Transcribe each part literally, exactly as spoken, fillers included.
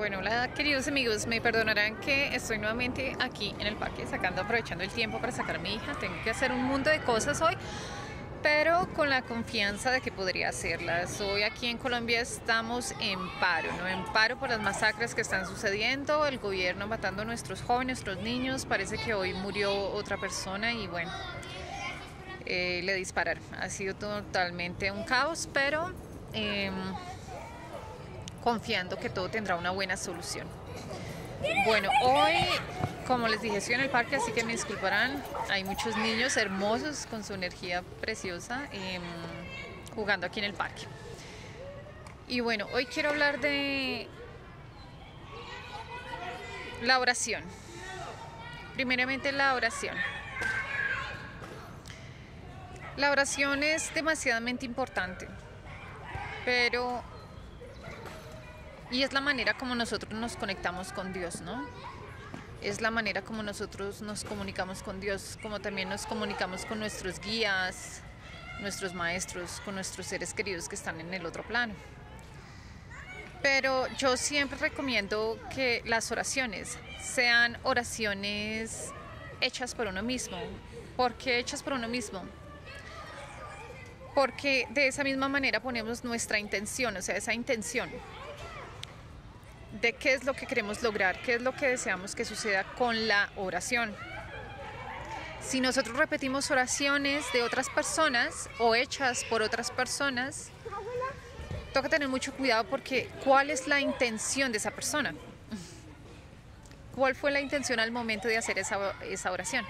Bueno, hola queridos amigos, me perdonarán que estoy nuevamente aquí en el parque sacando, aprovechando el tiempo para sacar a mi hija. Tengo que hacer un mundo de cosas hoy, pero con la confianza de que podría hacerlas. Hoy aquí en Colombia estamos en paro, ¿no? En paro por las masacres que están sucediendo, el gobierno matando a nuestros jóvenes, nuestros niños. Parece que hoy murió otra persona y bueno, eh, le dispararon. Ha sido totalmente un caos, pero eh, confiando que todo tendrá una buena solución. Bueno, hoy, como les dije, estoy en el parque, así que me disculparán. Hay muchos niños hermosos con su energía preciosa eh, jugando aquí en el parque. Y bueno, hoy quiero hablar de la oración. Primeramente la oración. La oración es demasiadamente importante, pero... y es la manera como nosotros nos conectamos con Dios, ¿no? Es la manera como nosotros nos comunicamos con Dios, como también nos comunicamos con nuestros guías, nuestros maestros, con nuestros seres queridos que están en el otro plano. Pero yo siempre recomiendo que las oraciones sean oraciones hechas por uno mismo. ¿Por qué hechas por uno mismo? Porque de esa misma manera ponemos nuestra intención, o sea, esa intención de qué es lo que queremos lograr, qué es lo que deseamos que suceda con la oración. Si nosotros repetimos oraciones de otras personas o hechas por otras personas, toca tener mucho cuidado porque ¿cuál es la intención de esa persona? ¿Cuál fue la intención al momento de hacer esa, esa oración?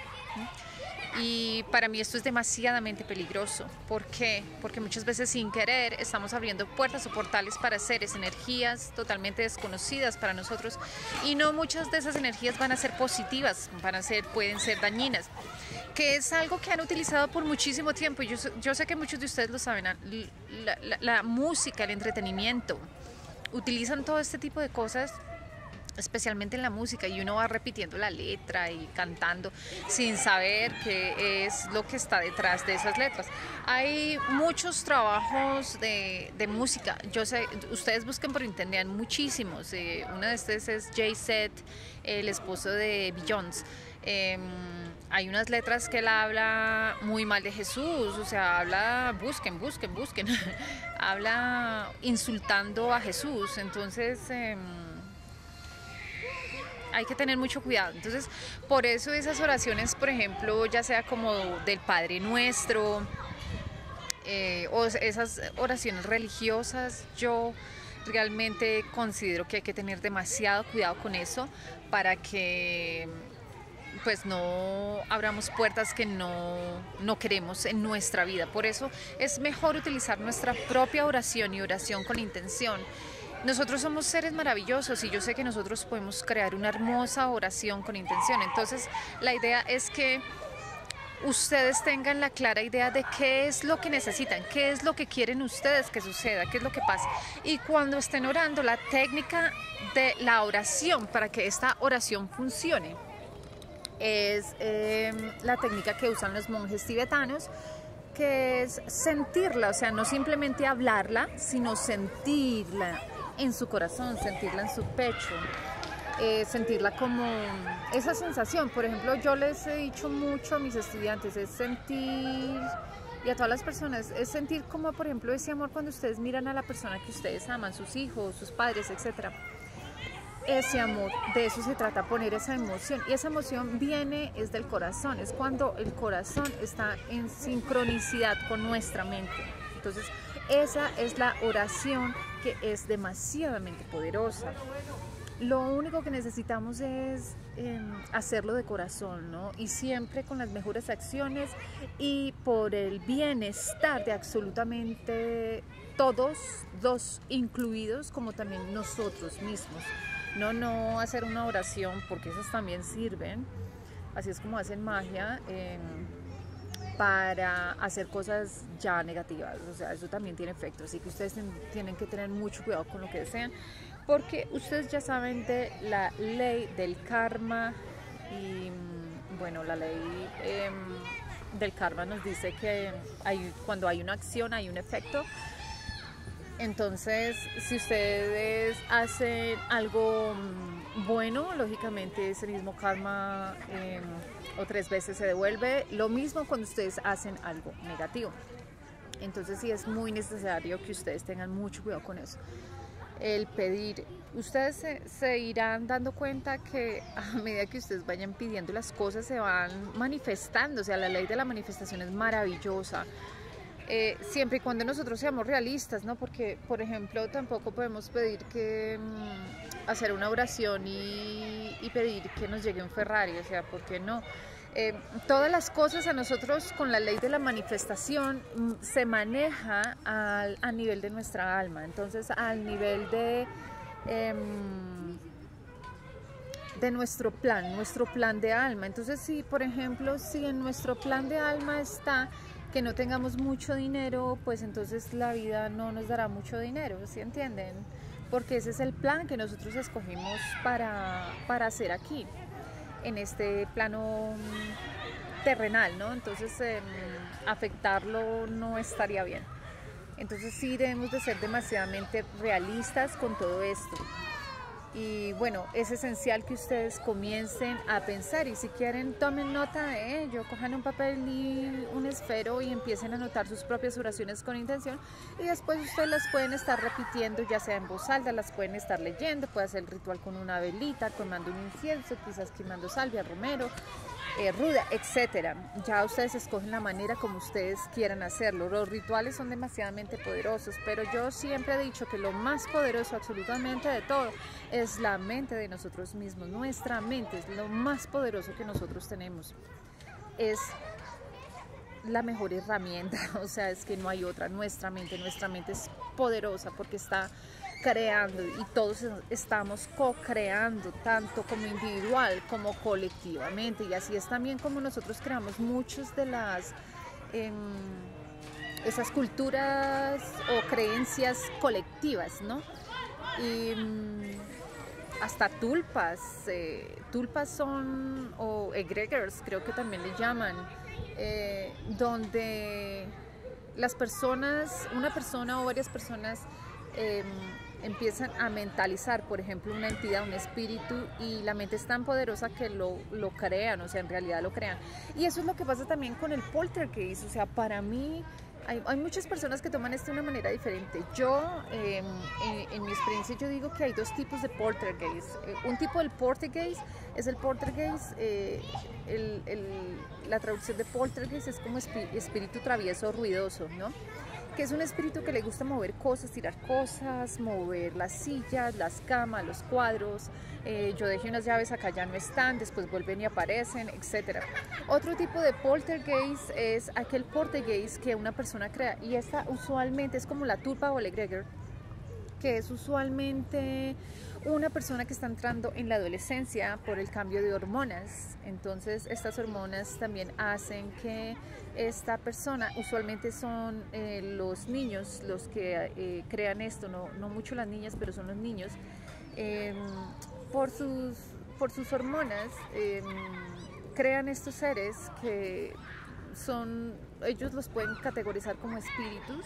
Y para mí esto es demasiadamente peligroso. ¿Por qué? Porque muchas veces sin querer estamos abriendo puertas o portales para seres, energías totalmente desconocidas para nosotros, y no muchas de esas energías van a ser positivas, van a ser, pueden ser dañinas, que es algo que han utilizado por muchísimo tiempo. Yo, yo sé que muchos de ustedes lo saben, la, la, la música, el entretenimiento, utilizan todo este tipo de cosas, especialmente en la música, y uno va repitiendo la letra y cantando sin saber qué es lo que está detrás de esas letras. Hay muchos trabajos de, de música, yo sé, ustedes busquen por internet, muchísimos. Eh, uno de estos es Jay-Z, el esposo de Beyoncé. Eh, hay unas letras que él habla muy mal de Jesús, o sea, habla, busquen, busquen, busquen, habla insultando a Jesús, entonces... Eh, hay que tener mucho cuidado. Entonces, por eso esas oraciones, por ejemplo, ya sea como del Padre Nuestro, eh, o esas oraciones religiosas, yo realmente considero que hay que tener demasiado cuidado con eso para que pues no abramos puertas que no, no queremos en nuestra vida. Por eso es mejor utilizar nuestra propia oración y oración con intención. Nosotros somos seres maravillosos y yo sé que nosotros podemos crear una hermosa oración con intención. Entonces, la idea es que ustedes tengan la clara idea de qué es lo que necesitan, qué es lo que quieren ustedes que suceda, qué es lo que pasa. Y cuando estén orando, la técnica de la oración para que esta oración funcione es eh, la técnica que usan los monjes tibetanos, que es sentirla, o sea, no simplemente hablarla, sino sentirla en su corazón, sentirla en su pecho, eh, sentirla como esa sensación. Por ejemplo, yo les he dicho mucho a mis estudiantes, es sentir, y a todas las personas, es sentir como, por ejemplo, ese amor cuando ustedes miran a la persona que ustedes aman, sus hijos, sus padres, etcétera. Ese amor, de eso se trata, poner esa emoción, y esa emoción viene, es del corazón, es cuando el corazón está en sincronicidad con nuestra mente. Entonces, esa es la oración, que es demasiadamente poderosa. Lo único que necesitamos es eh, hacerlo de corazón, ¿no? Y siempre con las mejores acciones y por el bienestar de absolutamente todos, los incluidos, como también nosotros mismos. No, no hacer una oración, porque esas también sirven, así es como hacen magia, eh, para hacer cosas ya negativas, o sea, eso también tiene efecto. Así que ustedes tienen que tener mucho cuidado con lo que desean, porque ustedes ya saben de la ley del karma, y bueno, la ley eh, del karma nos dice que hay, cuando hay una acción hay un efecto. Entonces, si ustedes hacen algo bueno, lógicamente ese mismo karma eh, o tres veces se devuelve. Lo mismo cuando ustedes hacen algo negativo. Entonces sí es muy necesario que ustedes tengan mucho cuidado con eso. El pedir, ustedes se, se irán dando cuenta que a medida que ustedes vayan pidiendo las cosas se van manifestando. O sea, la ley de la manifestación es maravillosa. Eh, siempre y cuando nosotros seamos realistas, ¿no? Porque, por ejemplo, tampoco podemos pedir que mm, hacer una oración y, y pedir que nos llegue un Ferrari, o sea, ¿por qué no? Eh, todas las cosas a nosotros con la ley de la manifestación mm, se maneja al, a nivel de nuestra alma, entonces al nivel de, eh, de nuestro plan, nuestro plan de alma. Entonces, si, por ejemplo, si en nuestro plan de alma está que no tengamos mucho dinero, pues entonces la vida no nos dará mucho dinero, ¿sí entienden? Porque ese es el plan que nosotros escogimos para, para hacer aquí, en este plano terrenal, ¿no? Entonces eh, afectarlo no estaría bien. Entonces sí debemos de ser demasiadamente realistas con todo esto. Y bueno, es esencial que ustedes comiencen a pensar, y si quieren tomen nota de ello, cojan un papel y un esfero y empiecen a anotar sus propias oraciones con intención, y después ustedes las pueden estar repitiendo, ya sea en voz alta, las pueden estar leyendo, puede hacer el ritual con una velita, quemando un incienso, quizás quemando salvia, romero, eh, ruda, etcétera. Ya ustedes escogen la manera como ustedes quieran hacerlo. Los rituales son demasiadamente poderosos, pero yo siempre he dicho que lo más poderoso absolutamente de todo es Es la mente de nosotros mismos. Nuestra mente es lo más poderoso que nosotros tenemos. Es la mejor herramienta, o sea, es que no hay otra. Nuestra mente, nuestra mente es poderosa porque está creando, y todos estamos co-creando, tanto como individual como colectivamente. Y así es también como nosotros creamos muchas de las... Eh, esas culturas o creencias colectivas, ¿no? Y hasta tulpas, eh, tulpas son, o egregors creo que también le llaman, eh, donde las personas, una persona o varias personas eh, empiezan a mentalizar, por ejemplo, una entidad, un espíritu, y la mente es tan poderosa que lo, lo crean, o sea, en realidad lo crean. Y eso es lo que pasa también con el poltergeist, o sea, para mí... Hay, hay muchas personas que toman esto de una manera diferente. Yo, eh, en, en mi experiencia, yo digo que hay dos tipos de poltergeist. Eh, un tipo del poltergeist es el poltergeist, eh, el, el, la traducción de poltergeist es como espí, espíritu travieso, ruidoso, ¿no? Que es un espíritu que le gusta mover cosas, tirar cosas, mover las sillas, las camas, los cuadros. Eh, yo dejé unas llaves acá, ya no están, después vuelven y aparecen, etcétera. Otro tipo de poltergeist es aquel poltergeist que una persona crea, y esta usualmente es como la tulpa o el egregor, que es usualmente una persona que está entrando en la adolescencia por el cambio de hormonas. Entonces estas hormonas también hacen que esta persona, usualmente son eh, los niños los que eh, crean esto, no, no mucho las niñas, pero son los niños, eh, por, sus, por sus hormonas eh, crean estos seres que son, ellos los pueden categorizar como espíritus,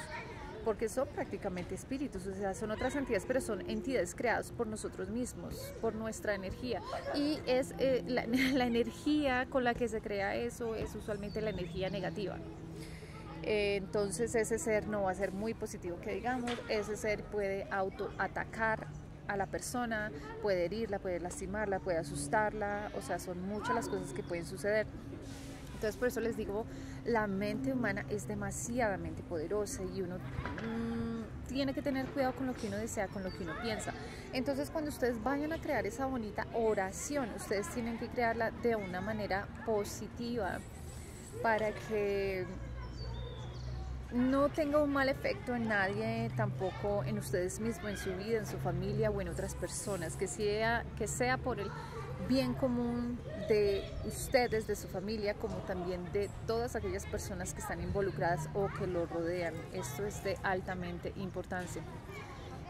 porque son prácticamente espíritus, o sea, son otras entidades, pero son entidades creadas por nosotros mismos, por nuestra energía. Y es eh, la, la energía con la que se crea eso es usualmente la energía negativa. Eh, entonces ese ser no va a ser muy positivo, que digamos, ese ser puede autoatacar a la persona, puede herirla, puede lastimarla, puede asustarla, o sea, son muchas las cosas que pueden suceder. Entonces por eso les digo, la mente humana es demasiadamente poderosa, y uno mmm, tiene que tener cuidado con lo que uno desea, con lo que uno piensa. Entonces cuando ustedes vayan a crear esa bonita oración, ustedes tienen que crearla de una manera positiva para que no tenga un mal efecto en nadie, tampoco en ustedes mismos, en su vida, en su familia o en otras personas, que sea, que sea por el bien común de ustedes, de su familia, como también de todas aquellas personas que están involucradas o que lo rodean. Esto es de altamente importancia.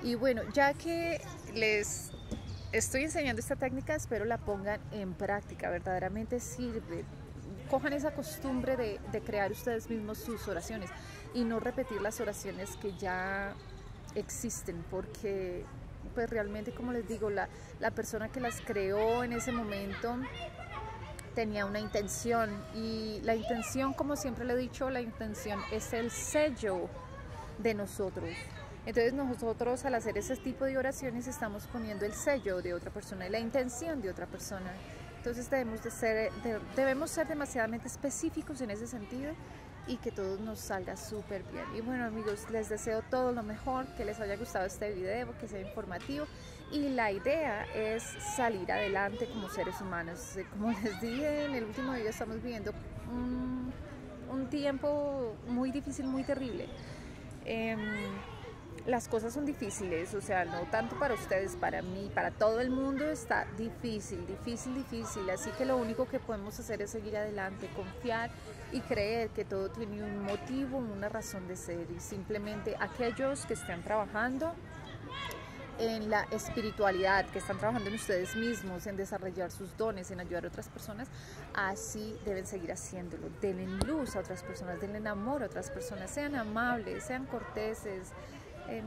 Y bueno, ya que les estoy enseñando esta técnica, espero la pongan en práctica, verdaderamente sirve. Cojan esa costumbre de, de crear ustedes mismos sus oraciones y no repetir las oraciones que ya existen, porque pues realmente, como les digo, la, la persona que las creó en ese momento tenía una intención, y la intención, como siempre le he dicho, la intención es el sello de nosotros. Entonces nosotros, al hacer ese tipo de oraciones, estamos poniendo el sello de otra persona y la intención de otra persona. Entonces debemos, de ser, de, debemos ser demasiadamente específicos en ese sentido, y que todo nos salga súper bien. Y bueno, amigos, les deseo todo lo mejor, que les haya gustado este video, que sea informativo, y la idea es salir adelante como seres humanos. Como les dije en el último video, estamos viviendo un, un tiempo muy difícil, muy terrible. Eh, las cosas son difíciles, o sea, no tanto para ustedes, para mí, para todo el mundo está difícil, difícil, difícil, así que lo único que podemos hacer es seguir adelante, confiar y creer que todo tiene un motivo, una razón de ser. Y simplemente aquellos que están trabajando en la espiritualidad, que están trabajando en ustedes mismos, en desarrollar sus dones, en ayudar a otras personas, así deben seguir haciéndolo. Denle luz a otras personas, denle amor a otras personas, sean amables, sean corteses, Eh,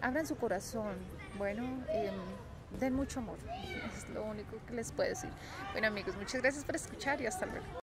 abran su corazón, bueno, eh, den mucho amor, es lo único que les puedo decir. Bueno, amigos, muchas gracias por escuchar y hasta luego.